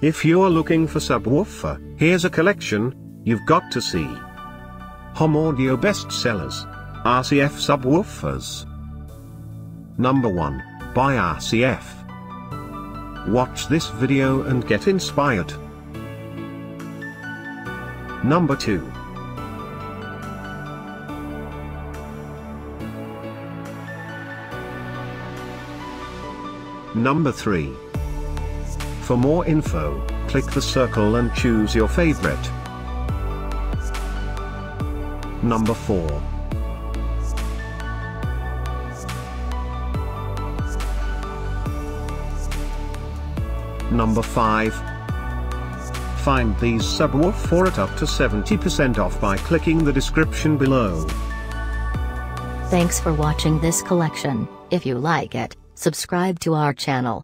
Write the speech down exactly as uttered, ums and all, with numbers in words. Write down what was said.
If you're looking for subwoofer, here's a collection you've got to see. Home Audio Best Sellers. R C F Subwoofers. Number one. By R C F. Watch this video and get inspired. Number two. Number three. For more info, click the circle and choose your favorite. Number four. Number five. Find these subwoofer at up to seventy percent off by clicking the description below. Thanks for watching this collection. If you like it, subscribe to our channel.